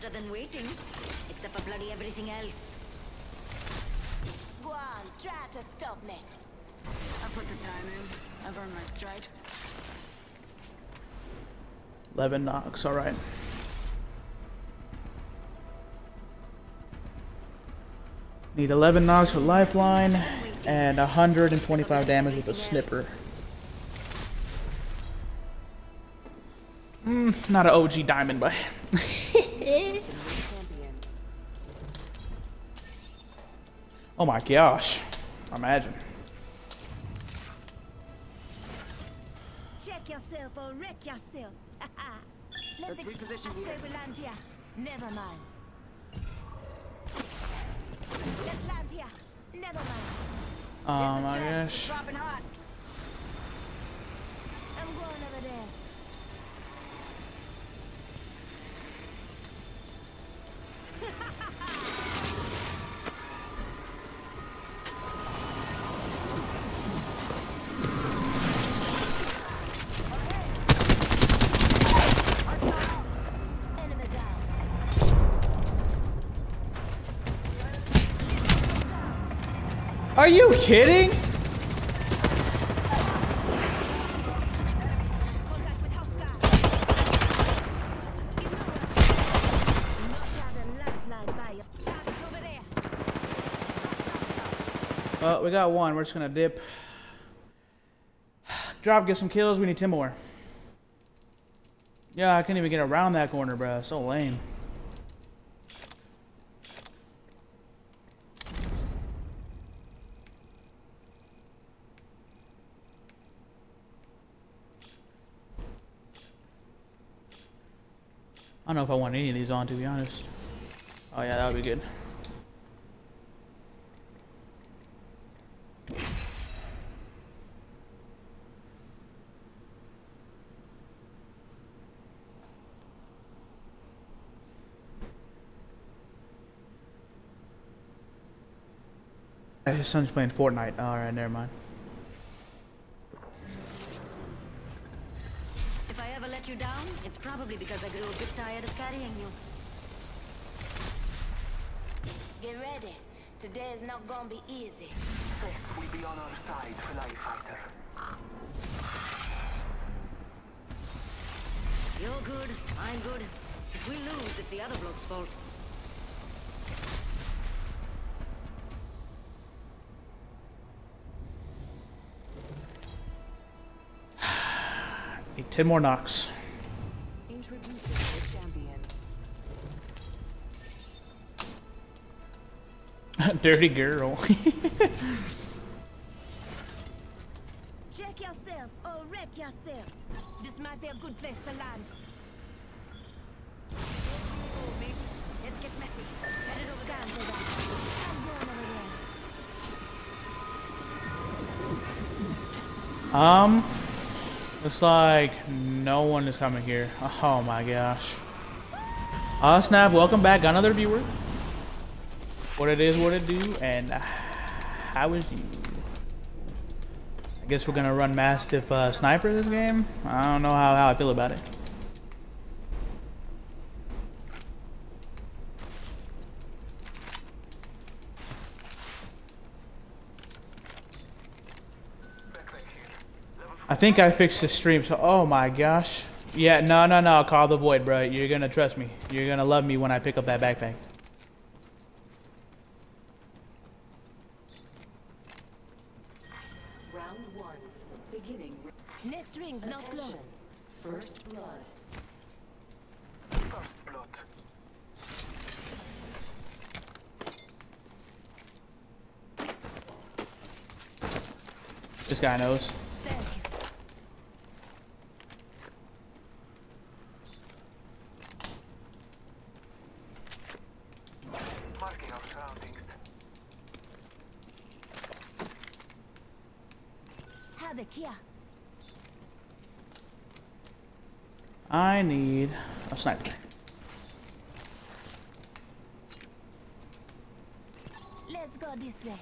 better than waiting. Except for bloody everything else. Go on, try to stop me. I put the time in. I've earned my stripes. 11 knocks, alright. Need 11 knocks with lifeline and 125 damage with a snipper. Not an OG diamond, but oh my gosh. Imagine. Check yourself or wreck yourself. Let's reposition here. Never mind. Let's land here. Never mind. Oh my gosh. I'm going over there. Are you kidding? Well, we got one. We're just gonna dip. Drop, get some kills. We need 10 more. Yeah, I couldn't even get around that corner, bruh. So lame. I don't know if I want any of these on, to be honest. Oh yeah, that would be good. His son's playing Fortnite. Alright, never mind. If I ever let you down, it's probably because I grew a bit tired of carrying you. Get ready. Today is not gonna be easy. Fifth will be on our side, fly fighter. You're good, I'm good. If we lose, it's the other bloke's fault. Need 10 more knocks. Introducing the champion. Dirty girl. Check yourself or wreck yourself. This might be a good place to land. Let's get messy. Headed over down to that. Looks like no one is coming here. Oh my gosh. Ah, snap. Welcome back, another viewer. What it is, what it do, and how is you? I guess we're gonna run Mastiff Sniper this game. I don't know how I feel about it. I think I fixed the stream, so oh my gosh. Yeah, no, call the void, bro. You're gonna trust me. You're gonna love me when I pick up that backpack. Round one, beginning. Next ring's not close. First blood. First blood. This guy knows. I need a sniper. Let's go this way.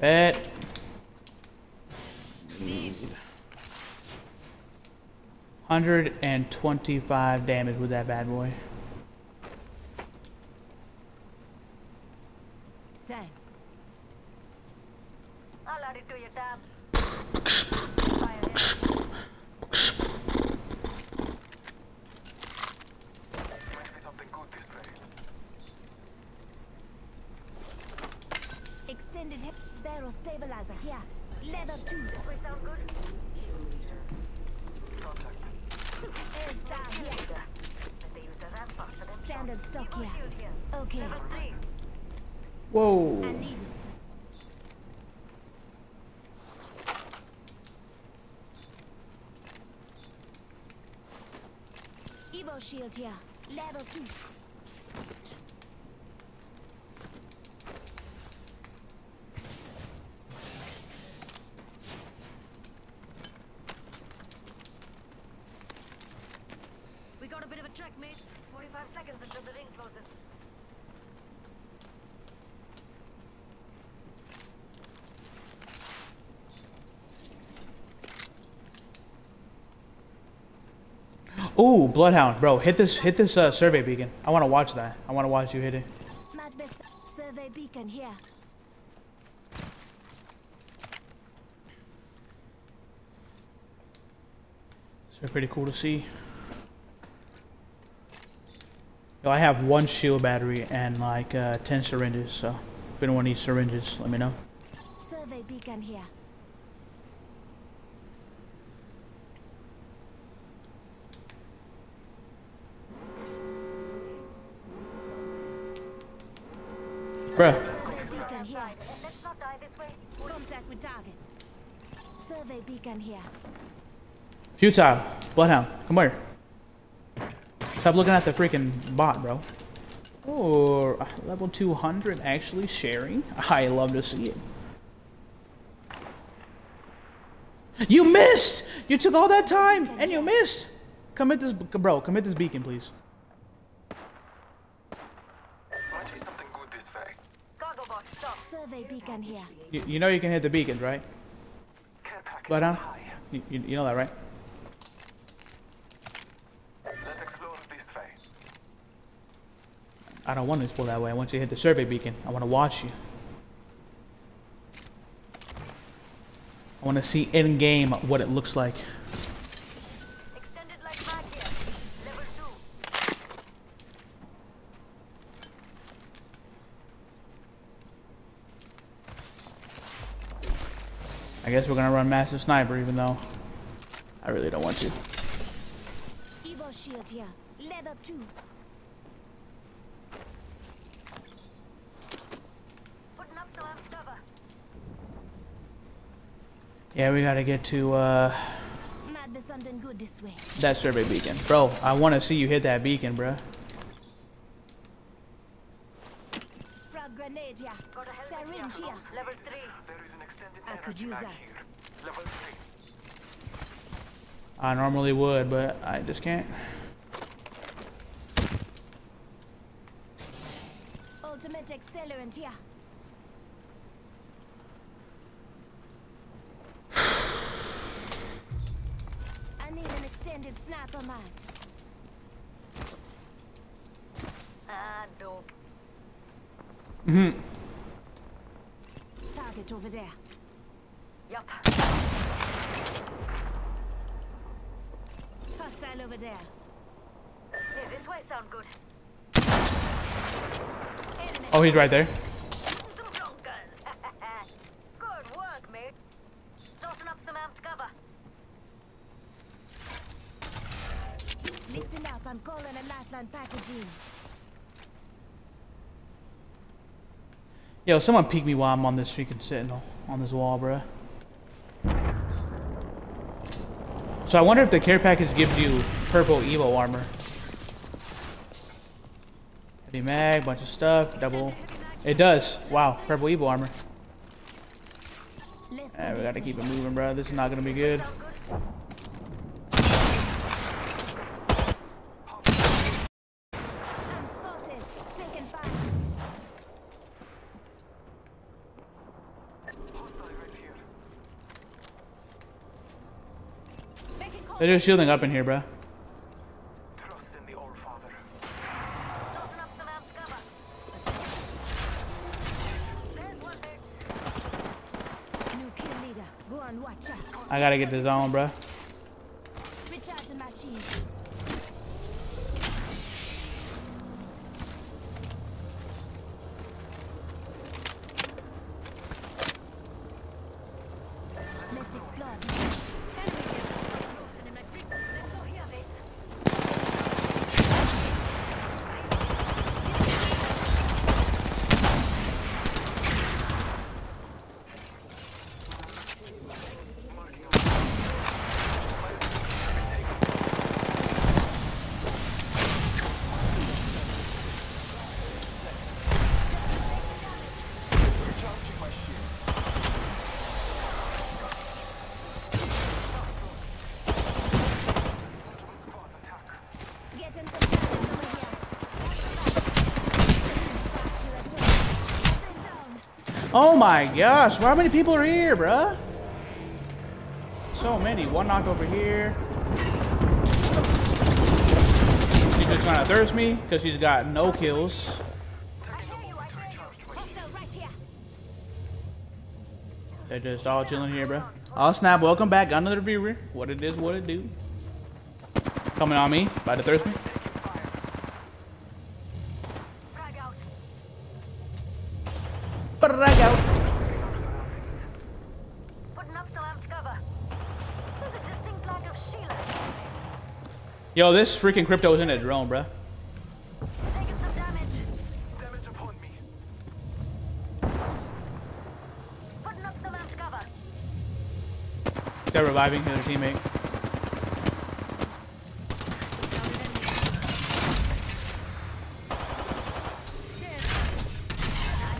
That. These. 125 damage with that bad boy. Thanks. I'll add it to your tab. Extended hip barrel stabilizer here. Leather 2. We sound good. Contact. Standard stock here. Okay. Whoa. Evo Shield here. Level 2. Ooh, Bloodhound, bro, hit this survey beacon. I want to watch that. I want to watch you hit it. Mastiff survey beacon here. So pretty cool to see. Yo, I have 1 shield battery and like 10 syringes, so if anyone needs syringes, let me know. Survey beacon here. Bruh. Let's not die this way. Contact with target. Survey beacon here. Futile. Bloodhound. Come here. Stop looking at the freaking bot, bro. Or level 200 actually sharing. I love to see it. You missed! You took all that time and you missed! Commit this, bro. Commit this beacon, please. Beacon here. You know you can hit the beacons, right? But you know that, right? Let's explore this way. I don't want to explore that way. I want you to hit the survey beacon. I want to watch you. I want to see in game what it looks like. Extended light back here. Level 2. I guess we're gonna run Massive Sniper, even though I really don't want to. Evo Shield here, leather 2. Putting up some cover. Yeah, we gotta get to that survey beacon, bro. I want to see you hit that beacon, bro. Frag grenade here. Got a syringe here. Level 3. I could use that. I normally would, but I just can't. Ultimate accelerant here. I need an extended sniper mag. Ah, dope. Mm-hmm. Target over there. Yup. Hostile over there. Yeah, this way sound good. Oh, he's right there. Good work, mate. Dotting up some amped cover. Listen up, I'm calling a lifeline packaging. Yo, someone peek me while I'm on this freaking sentinel on this wall, bruh. So I wonder if the care package gives you purple Evo armor. Heavy mag, bunch of stuff, double. It does. Wow, purple Evo armor. Alright, we gotta keep it moving, bro. This is not gonna be good. They're just shielding up in here, bro. Trust in the old father. I gotta get the zone, bro. Oh my gosh, how many people are here, bruh? So many. One knocked over here. She's just gonna thirst me because she's got no kills. They're just all chilling here, bruh. Oh snap, welcome back. Another viewer. What it is, what it do. Coming on me, about to thirst me. Yo, this freaking crypto is in a drone, bruh. Taking some damage. Damage upon me. Putting up some amp cover. They're reviving his teammate.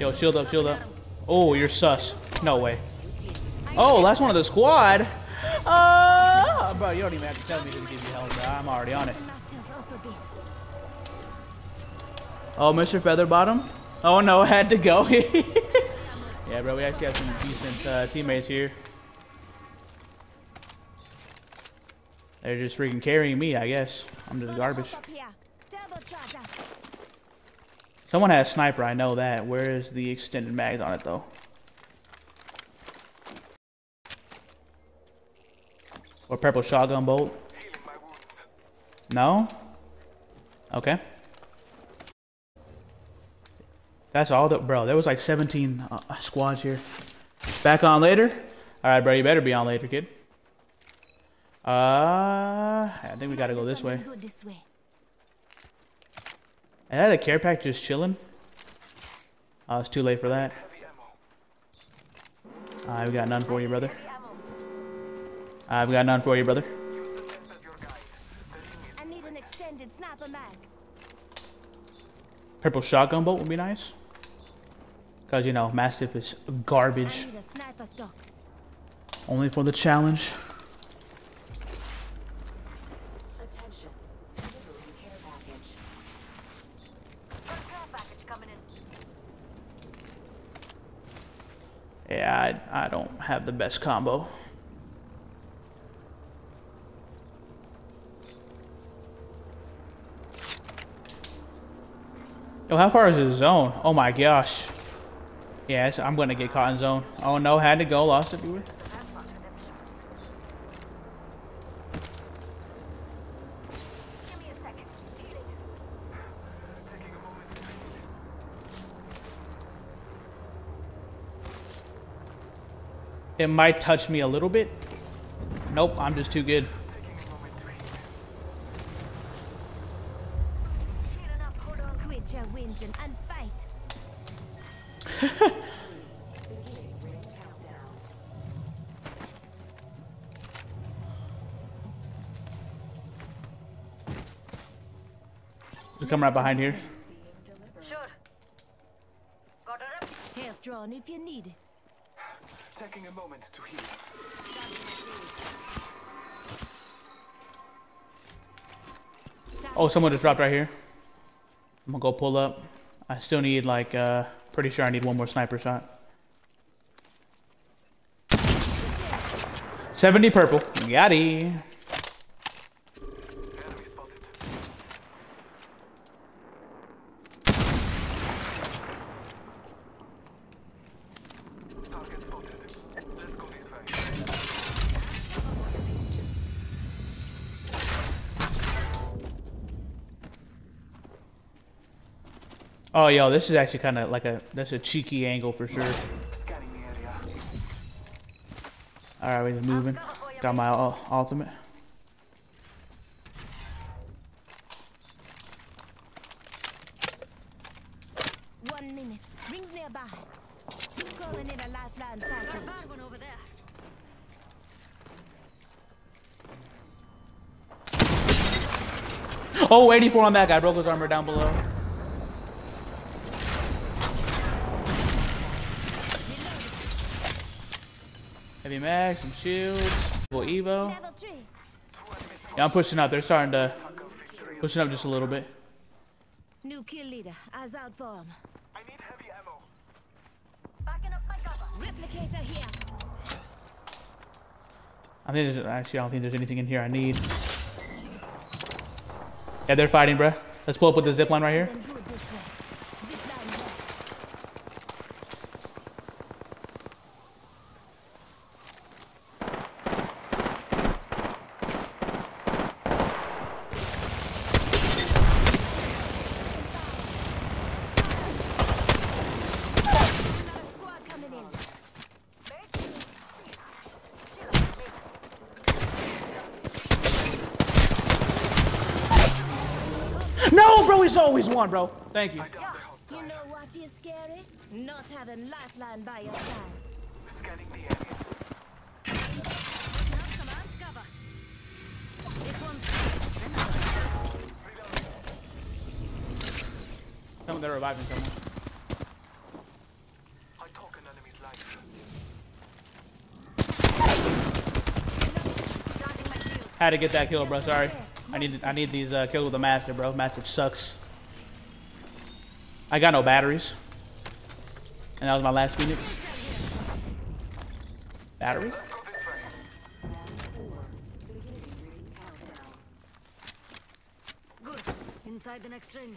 Yo, shield up, shield up. Oh, you're sus. No way. Oh, last one of the squad. Bro, you don't even have to tell me to give you hell, bro. I'm already on it. Oh, Mr. Featherbottom? Oh no, I had to go. Yeah, bro, we actually have some decent teammates here. They're just freaking carrying me, I guess. I'm just garbage. Someone has a sniper, I know that. Where is the extended mags on it, though? Or purple shotgun bolt? No? Okay. That's all the... Bro, there was like 17 squads here. Back on later? Alright, bro, you better be on later, kid. I think we gotta go this way. Is that a care pack just chilling? Oh, it's too late for that. Alright, we got none for you, brother. I've got none for you, brother. I need an extended sniper mag. Purple shotgun bolt would be nice. Cause you know, Mastiff is garbage. Only for the challenge. Attention. Care package coming in. Yeah, I don't have the best combo. Yo, how far is the zone? Oh my gosh. Yes, I'm gonna get caught in zone. Oh no, had to go, lost it, dude. It might touch me a little bit. Nope, I'm just too good. Come right behind here. Sure. Got it. Half drawn if you need it. Taking a moment to heal. Oh, someone just dropped right here. I'm gonna go pull up. I still need like pretty sure I need one more sniper shot. 70 purple. Yaddy. Oh, yo, this is actually kind of like a, that's a cheeky angle for sure. Alright, we're just moving. Got my ultimate. Oh, 84 on that guy. Broke his armor down below. Heavy mag, some shields. Evo. Yeah, I'm pushing up. They're starting to pushing up just a little bit. New kill leader. Eyes out for him. I need heavy ammo. Backing up my cover. Replicator here. I think there's actually, I don't think there's anything in here I need. Yeah, they're fighting, bruh. Let's pull up with the zipline right here. Always one, bro. Thank you. You know what is scary? Not having lifeline by your side. Scanning the area. Come on, cover. This one's. Someone, they're reviving someone. I talk an enemy's life. Had to get that kill, bro. Sorry. I need these kills with the Mastiff, bro. Mastiff sucks. I got no batteries. And that was my last Phoenix. Battery? Good. Inside the next ring.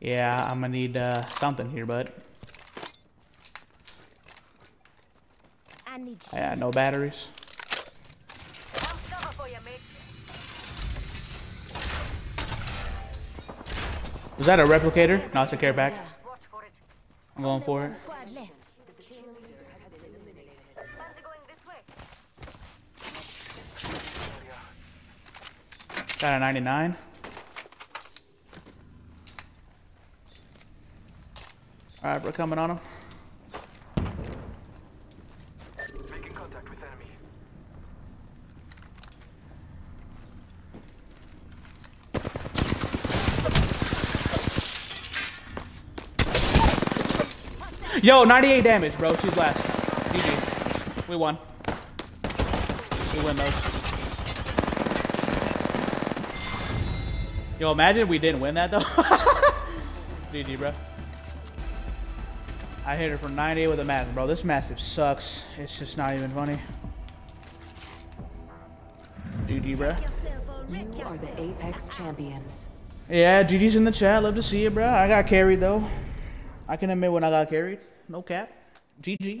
Yeah, I'm gonna need something here, bud. I got no batteries. Was that a replicator? No, it's a care pack. I'm going for it. Got a 99. Alright, we're coming on him. Making contact with enemy. Yo, 98 damage, bro. She's last. GG. We won. We win those. Yo, imagine we didn't win that, though. GG, bro. I hit her for 98 with a Mastiff, bro. This Mastiff sucks. It's just not even funny. GG, bro. You are the Apex Champions. Yeah, GG's in the chat. Love to see you, bro. I got carried, though. I can admit when I got carried. No cap. GG.